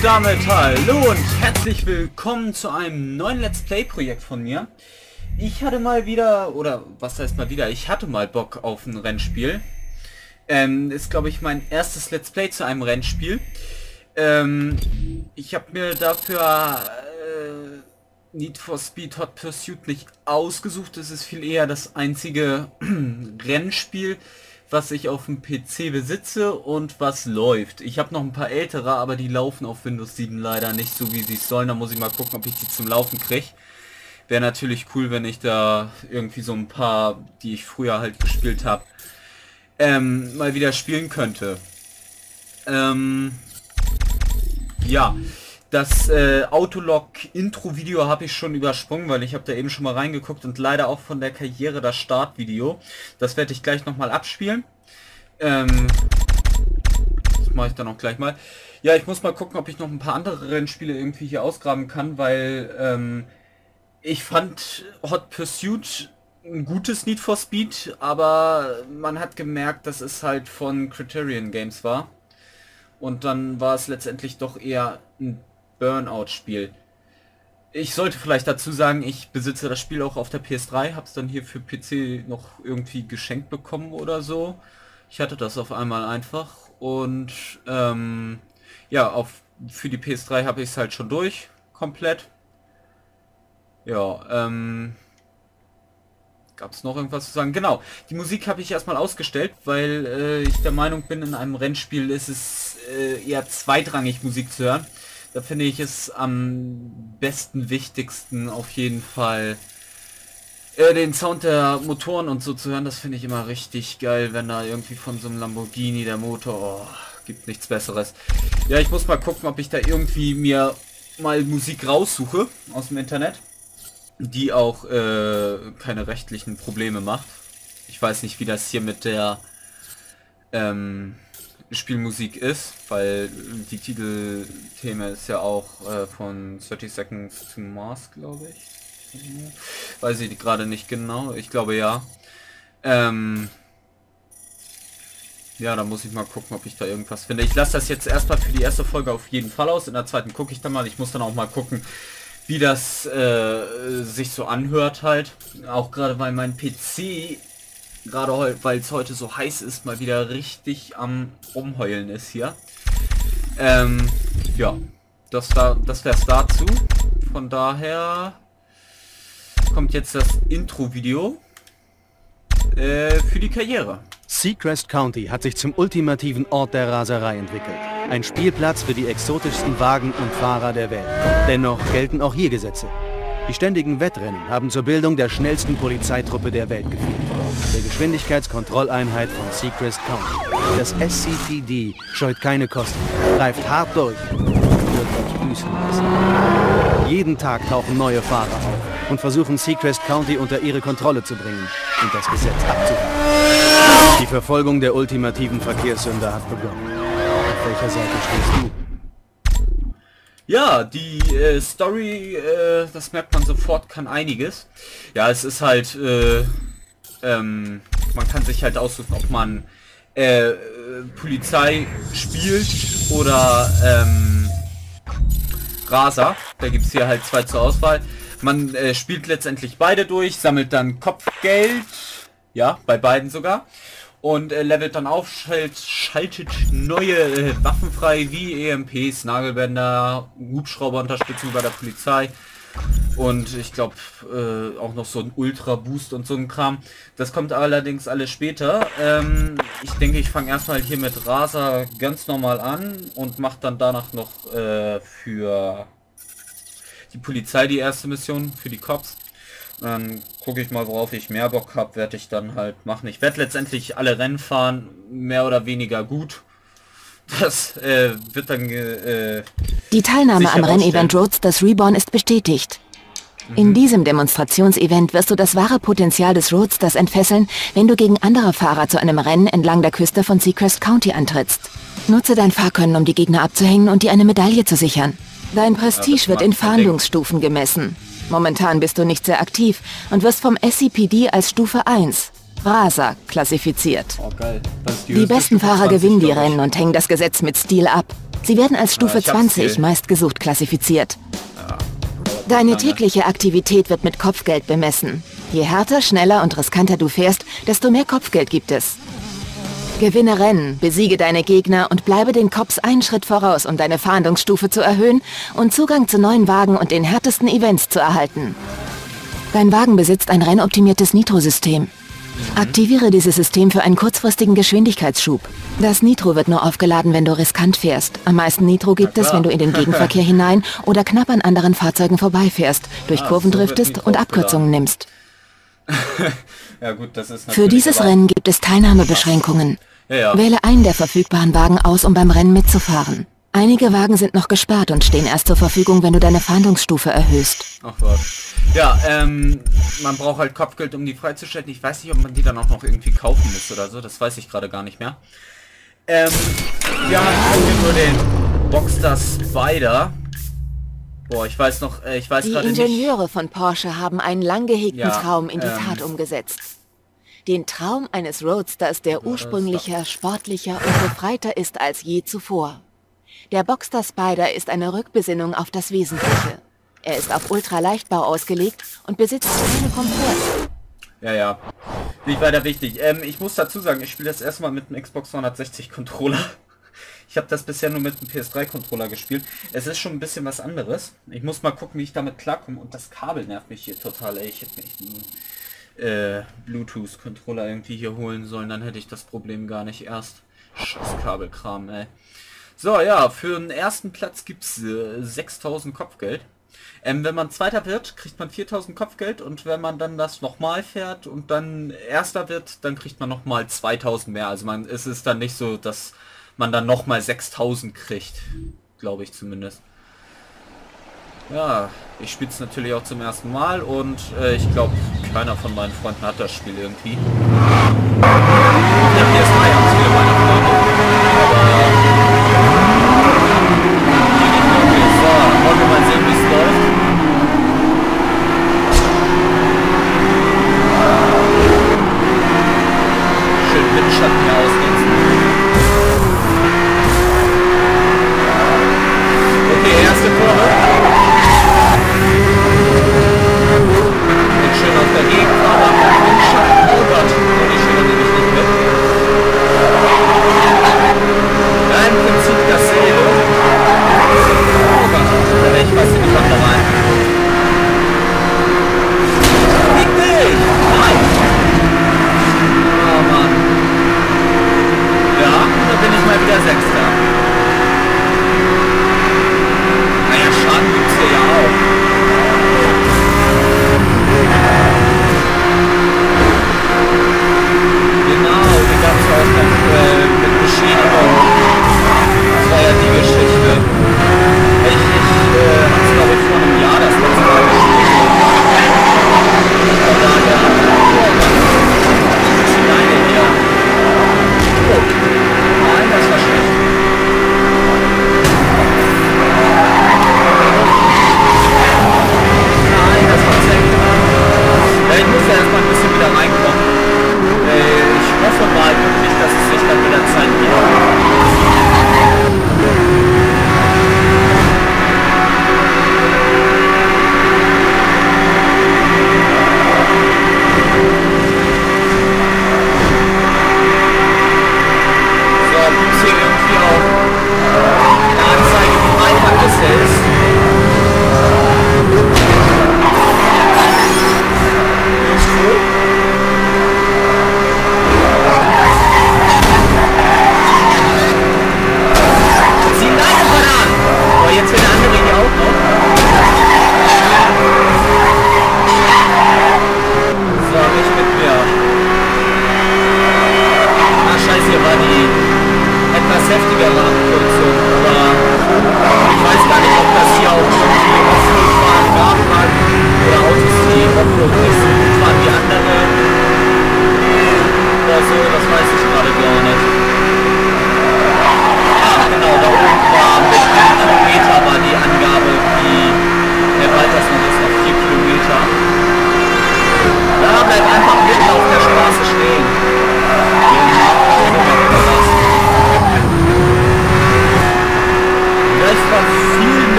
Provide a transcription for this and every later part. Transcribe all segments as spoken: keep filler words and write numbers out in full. Und damit hallo und herzlich willkommen zu einem neuen Let's Play Projekt von mir. Ich hatte mal wieder, oder was heißt mal wieder, ich hatte mal Bock auf ein Rennspiel. Ähm, ist glaube ich mein erstes Let's Play zu einem Rennspiel. Ähm, ich habe mir dafür äh, Need for Speed Hot Pursuit nicht ausgesucht. Es ist viel eher das einzige Rennspiel, was ich auf dem P C besitze und was läuft. Ich habe noch ein paar ältere, aber die laufen auf Windows sieben leider nicht so, wie sie es sollen. Da muss ich mal gucken, ob ich die zum Laufen kriege. Wäre natürlich cool, wenn ich da irgendwie so ein paar, die ich früher halt gespielt habe, ähm, mal wieder spielen könnte. Ähm, ja, das äh, Autolog-Intro-Video habe ich schon übersprungen, weil ich habe da eben schon mal reingeguckt und leider auch von der Karriere das Startvideo. Das werde ich gleich nochmal abspielen. Ähm, das mache ich dann auch gleich mal. Ja, ich muss mal gucken, ob ich noch ein paar andere Rennspiele irgendwie hier ausgraben kann, weil... Ähm, ich fand Hot Pursuit ein gutes Need for Speed, aber man hat gemerkt, dass es halt von Criterion Games war. Und dann war es letztendlich doch eher ein Burnout-Spiel. Ich sollte vielleicht dazu sagen, ich besitze das Spiel auch auf der P S drei, hab's dann hier für P C noch irgendwie geschenkt bekommen oder so. Ich hatte das auf einmal einfach und ähm, ja, auf, für die P S drei habe ich es halt schon durch, komplett. Ja, ähm, gab es noch irgendwas zu sagen? Genau, die Musik habe ich erstmal ausgestellt, weil äh, ich der Meinung bin, in einem Rennspiel ist es äh, eher zweitrangig Musik zu hören. Da finde ich es am besten, wichtigsten auf jeden Fall äh, den Sound der Motoren und so zu hören. Das finde ich immer richtig geil, wenn da irgendwie von so einem Lamborghini der Motor, oh, gibt nichts Besseres. Ja, ich muss mal gucken, ob ich da irgendwie mir mal Musik raussuche aus dem Internet, die auch äh, keine rechtlichen Probleme macht. Ich weiß nicht, wie das hier mit der ähm, Spielmusik ist, weil die Titelthema ist ja auch äh, von thirty Seconds to Mars, glaube ich. Weiß ich gerade nicht genau. Ich glaube ja. Ähm, ja, da muss ich mal gucken, ob ich da irgendwas finde. Ich lasse das jetzt erstmal für die erste Folge auf jeden Fall aus. In der zweiten gucke ich dann mal. Ich muss dann auch mal gucken, wie das äh, sich so anhört halt. Auch gerade weil mein P C, gerade weil es heute so heiß ist, mal wieder richtig am Rumheulen ist hier. Ähm, ja, das, da, das wäre es dazu. Von daher kommt jetzt das Intro-Video äh, für die Karriere. Seacrest County hat sich zum ultimativen Ort der Raserei entwickelt. Ein Spielplatz für die exotischsten Wagen und Fahrer der Welt. Dennoch gelten auch hier Gesetze. Die ständigen Wettrennen haben zur Bildung der schnellsten Polizeitruppe der Welt geführt. Der Geschwindigkeitskontrolleinheit von Seacrest County. Das S C T D scheut keine Kosten, greift hart durch und wird euch büßen lassen. Jeden Tag tauchen neue Fahrer auf und versuchen Seacrest County unter ihre Kontrolle zu bringen und das Gesetz abzuhalten. Die Verfolgung der ultimativen Verkehrssünder hat begonnen. Welcher Seite stehst du? Ja, die äh, Story, äh, das merkt man sofort, kann einiges. Ja, es ist halt, äh, ähm, man kann sich halt aussuchen, ob man äh, Polizei spielt oder ähm, Raser. Da gibt es hier halt zwei zur Auswahl. Man äh, spielt letztendlich beide durch, sammelt dann Kopfgeld, ja, bei beiden sogar. Und äh, levelt dann auf, schalt, schaltet neue äh, Waffen frei, wie E M Ps, Nagelbänder, Hubschrauberunterstützung bei der Polizei. Und ich glaube äh, auch noch so ein Ultra-Boost und so ein Kram. Das kommt allerdings alles später. Ähm, ich denke, ich fange erstmal hier mit Raser ganz normal an und mache dann danach noch äh, für die Polizei die erste Mission, für die Cops. Dann gucke ich mal, worauf ich mehr Bock habe, werde ich dann halt machen. Ich werde letztendlich alle Rennen fahren, mehr oder weniger gut. Das äh, wird dann... Äh, Die Teilnahme am Rennevent Roads, das Reborn, ist bestätigt. Mhm. In diesem Demonstrationsevent wirst du das wahre Potenzial des Roadsters entfesseln, wenn du gegen andere Fahrer zu einem Rennen entlang der Küste von Seacrest County antrittst. Nutze dein Fahrkönnen, um die Gegner abzuhängen und dir eine Medaille zu sichern. Dein Prestige ja, wird in Fahndungsstufen gemessen. Momentan bist du nicht sehr aktiv und wirst vom S C P D als Stufe eins, Raser, klassifiziert. Oh, geil. Die, die besten Fahrer gewinnen die Rennen und hängen das Gesetz mit Stil ab. Sie werden als Stufe zwanzig meist gesucht klassifiziert. Deine tägliche Aktivität wird mit Kopfgeld bemessen. Je härter, schneller und riskanter du fährst, desto mehr Kopfgeld gibt es. Gewinne Rennen, besiege deine Gegner und bleibe den Cops einen Schritt voraus, um deine Fahndungsstufe zu erhöhen und Zugang zu neuen Wagen und den härtesten Events zu erhalten. Dein Wagen besitzt ein rennoptimiertes Nitro-System. Aktiviere dieses System für einen kurzfristigen Geschwindigkeitsschub. Das Nitro wird nur aufgeladen, wenn du riskant fährst. Am meisten Nitro gibt es, wenn du in den Gegenverkehr hinein oder knapp an anderen Fahrzeugen vorbeifährst, durch Kurven driftest und Abkürzungen nimmst. Ja, gut, das ist natürlich. Für dieses Rennen gibt es Teilnahmebeschränkungen. Ja, ja. Wähle einen der verfügbaren Wagen aus, um beim Rennen mitzufahren. Einige Wagen sind noch gesperrt und stehen erst zur Verfügung, wenn du deine Fahndungsstufe erhöhst. Ach was. Ja, ähm, man braucht halt Kopfgeld, um die freizuschalten. Ich weiß nicht, ob man die dann auch noch irgendwie kaufen muss oder so. Das weiß ich gerade gar nicht mehr. Ähm, ja, nur den Boxster Spider. Boah, ich weiß noch, äh, ich weiß gerade nicht. Die Ingenieure von Porsche haben einen lang gehegten ja, Traum in die ähm, Tat umgesetzt. Den Traum eines Roadsters, der ursprünglicher, sportlicher und befreiter ist als je zuvor. Der Boxster Spider ist eine Rückbesinnung auf das Wesentliche. Er ist auf Ultraleichtbau ausgelegt und besitzt keine Komfort. Ja, ja. Nicht weiter wichtig. Ähm, ich muss dazu sagen, ich spiele das erstmal mit einem Xbox dreihundertsechzig Controller. Ich habe das bisher nur mit einem P S drei Controller gespielt. Es ist schon ein bisschen was anderes. Ich muss mal gucken, wie ich damit klarkomme. Und das Kabel nervt mich hier total. Ey. Ich hätte mir echt einen äh, Bluetooth-Controller irgendwie hier holen sollen. Dann hätte ich das Problem gar nicht erst. Scheiß Kabelkram, ey. So, ja, für den ersten Platz gibt es äh, sechstausend Kopfgeld. Ähm, wenn man Zweiter wird, kriegt man viertausend Kopfgeld, und wenn man dann das nochmal fährt und dann Erster wird, dann kriegt man nochmal zweitausend mehr. Also man, es ist dann nicht so, dass man dann nochmal sechstausend kriegt, glaube ich zumindest. Ja, ich spiele es natürlich auch zum ersten Mal, und äh, ich glaube, keiner von meinen Freunden hat das Spiel irgendwie. Gegend, aber ich habe den Schatten erobert. Und ich erinnere mich nicht mehr.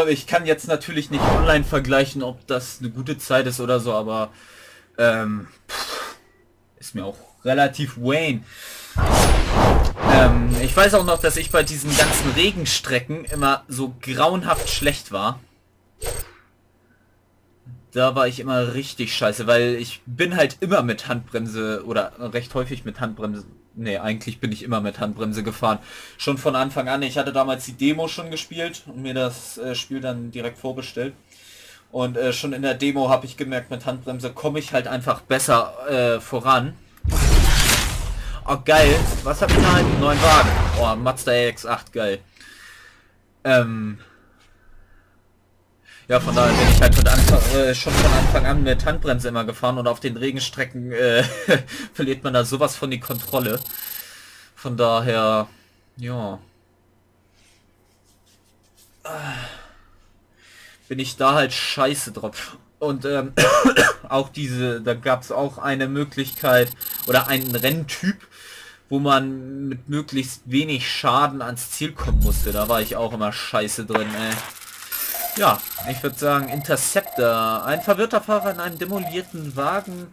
aber ich kann jetzt natürlich nicht online vergleichen, ob das eine gute Zeit ist oder so, aber ähm, pff, ist mir auch relativ Wayne. Ähm, ich weiß auch noch, dass ich bei diesen ganzen Regenstrecken immer so grauenhaft schlecht war. Da war ich immer richtig scheiße, weil ich bin halt immer mit Handbremse oder recht häufig mit Handbremse. Ne, eigentlich bin ich immer mit Handbremse gefahren. Schon von Anfang an. Ich hatte damals die Demo schon gespielt und mir das äh, Spiel dann direkt vorbestellt. Und äh, schon in der Demo habe ich gemerkt, mit Handbremse komme ich halt einfach besser äh, voran. Oh, geil. Was hab ich da? Einen neuen Wagen. Oh, Mazda R X acht, geil. Ähm... Ja, von daher bin ich halt von Anfang, äh, schon von Anfang an mit Handbremse immer gefahren und auf den Regenstrecken äh, verliert man da sowas von die Kontrolle. Von daher, ja. Bin ich da halt scheiße drauf. Und ähm, auch diese, da gab es auch eine Möglichkeit oder einen Renntyp, wo man mit möglichst wenig Schaden ans Ziel kommen musste. Da war ich auch immer scheiße drin, ey. Ja, ich würde sagen, Interceptor. Ein verwirrter Fahrer in einem demolierten Wagen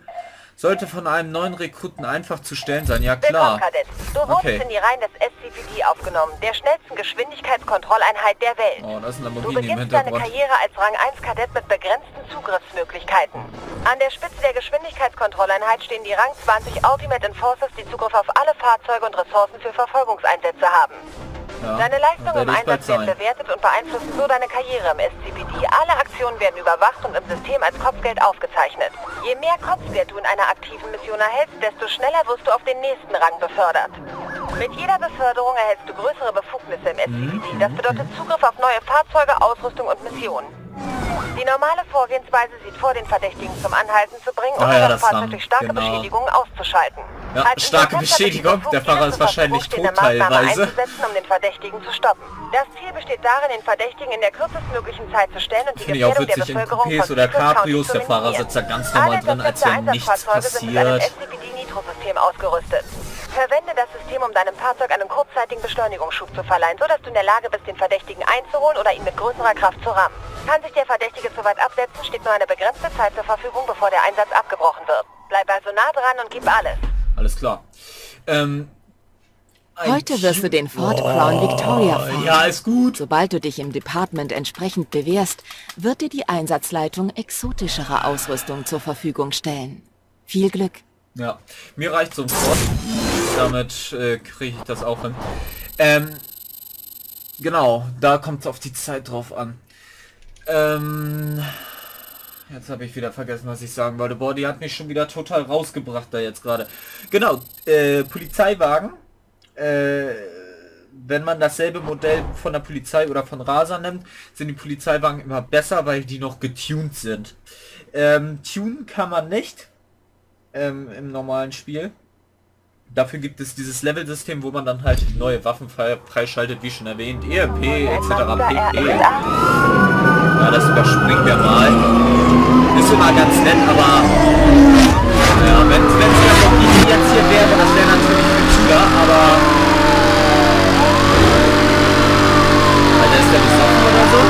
sollte von einem neuen Rekruten einfach zu stellen sein. Ja, klar. Willkommen, Kadett. Du wurdest okay. in die Reihen des S C P D aufgenommen, der schnellsten Geschwindigkeitskontrolleinheit der Welt. Oh, das ist ein Lamborghini im Hintergrund. Du beginnst deine Karriere als Rang eins Kadett mit begrenzten Zugriffsmöglichkeiten. An der Spitze der Geschwindigkeitskontrolleinheit stehen die Rang zwanzig Ultimate Enforcers, die Zugriff auf alle Fahrzeuge und Ressourcen für Verfolgungseinsätze haben. Ja, deine Leistung im Einsatz wird bewertet und beeinflusst so deine Karriere im S C P D. Alle Aktionen werden überwacht und im System als Kopfgeld aufgezeichnet. Je mehr Kopfgeld du in einer aktiven Mission erhältst, desto schneller wirst du auf den nächsten Rang befördert. Mit jeder Beförderung erhältst du größere Befugnisse im S C P D. Das bedeutet Zugriff auf neue Fahrzeuge, Ausrüstung und Missionen. Die normale Vorgehensweise sieht vor, den Verdächtigen zum Anhalten zu bringen und um ah, ja, das Fahrzeug durch starke genau. Beschädigungen auszuschalten. Ja, als starke Beschädigung? Der Fahrer ist wahrscheinlich tot teilweise. Einzusetzen, um den Verdächtigen zu stoppen. Das Ziel besteht darin, den Verdächtigen in der kürzestmöglichen Zeit zu stellen und die Gefährdung der Bevölkerung von Seacrest County zu minimieren. Der Fahrer sitzt da ganz normal drin, als wenn nichts passiert. S C P D-Nitro-System ausgerüstet. Verwende das System, um deinem Fahrzeug einen kurzzeitigen Beschleunigungsschub zu verleihen, sodass du in der Lage bist, den Verdächtigen einzuholen oder ihn mit größerer Kraft zu rammen. Kann sich der Verdächtige zu weit absetzen, steht nur eine begrenzte Zeit zur Verfügung, bevor der Einsatz abgebrochen wird. Bleib also nah dran und gib alles. Alles klar. Ähm, Heute wirst du den Ford oh, Crown Victoria fahren. Ja, ist gut. Sobald du dich im Department entsprechend bewährst, wird dir die Einsatzleitung exotischere Ausrüstung zur Verfügung stellen. Viel Glück. Ja, mir reicht so ein Ford. Damit äh, kriege ich das auch hin. Ähm, genau, da kommt es auf die Zeit drauf an. Ähm, jetzt habe ich wieder vergessen, was ich sagen wollte. Boah, die hat mich schon wieder total rausgebracht da jetzt gerade. Genau, äh, Polizeiwagen. Äh, wenn man dasselbe Modell von der Polizei oder von Raser nimmt, sind die Polizeiwagen immer besser, weil die noch getuned sind. Ähm, tunen kann man nicht ähm, im normalen Spiel. Dafür gibt es dieses Level-System, wo man dann halt neue Waffen freischaltet, wie schon erwähnt, E M P, et cetera. P P. Ja, das überspringen wir mal. Ist immer ganz nett, aber ja, wenn es ja noch nicht jetzt hier wäre, das wäre natürlich günstiger, aber Alter, ist der besoffen oder so?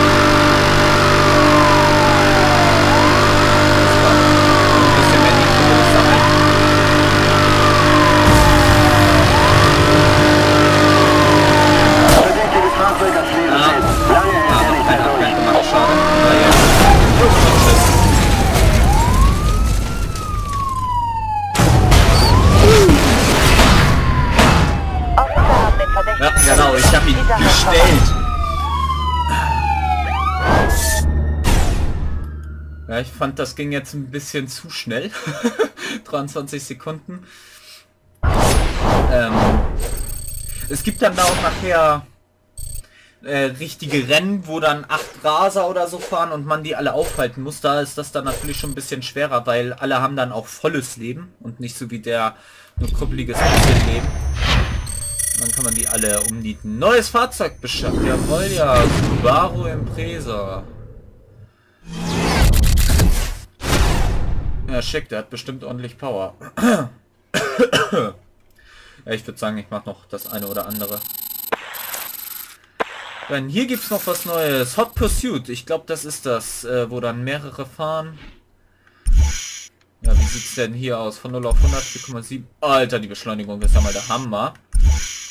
Ein bisschen mehr Nitro ist da rein. Ja, genau, ich hab ihn gestellt. Ja, ich fand, das ging jetzt ein bisschen zu schnell. dreiundzwanzig Sekunden. Ähm, es gibt dann da auch nachher äh, richtige Rennen, wo dann acht Raser oder so fahren und man die alle aufhalten muss. Da ist das dann natürlich schon ein bisschen schwerer, weil alle haben dann auch volles Leben und nicht so wie der nur kuppeliges bisschen Leben. Dann kann man die alle umnieten. Neues Fahrzeug beschafft. Jawohl, ja. Subaru Impreza. Ja, schick. Der hat bestimmt ordentlich Power. Ja, ich würde sagen, ich mache noch das eine oder andere. Dann hier gibt es noch was Neues. Hot Pursuit. Ich glaube, das ist das, äh, wo dann mehrere fahren. Ja, wie sieht's denn hier aus? Von null auf hundert, vier Komma sieben. Alter, die Beschleunigung ist ja mal der Hammer.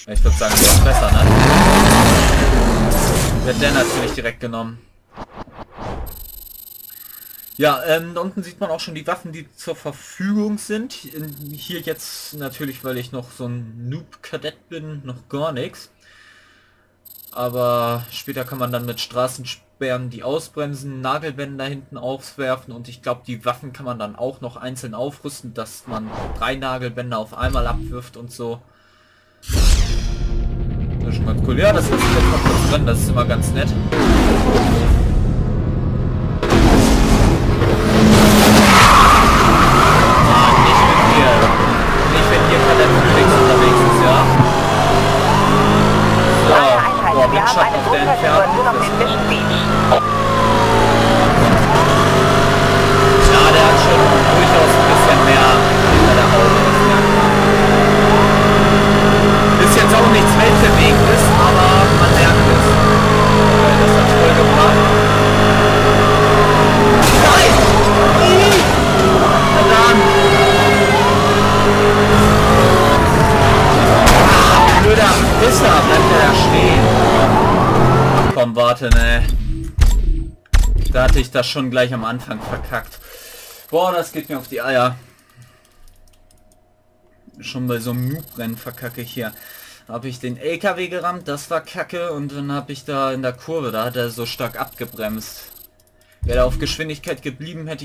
Ich würde sagen, das ist besser, ne? Wird dann natürlich direkt genommen. Ja, ähm, da unten sieht man auch schon die Waffen, die zur Verfügung sind. Hier jetzt natürlich, weil ich noch so ein Noob-Kadett bin, noch gar nichts. Aber später kann man dann mit Straßensperren die ausbremsen, Nagelbänder hinten aufwerfen und ich glaube, die Waffen kann man dann auch noch einzeln aufrüsten, dass man drei Nagelbänder auf einmal abwirft und so. Das ist schon ganz cool. Ja, das ist jetzt noch drin, das ist immer ganz nett. Ich das schon gleich am Anfang verkackt. Boah, das geht mir auf die Eier. Schon bei so einem Noob-Rennen verkacke ich hier. Habe ich den L K W gerammt, das war kacke, und dann habe ich da in der Kurve, da hat er so stark abgebremst. Wäre er auf Geschwindigkeit geblieben, hätte ich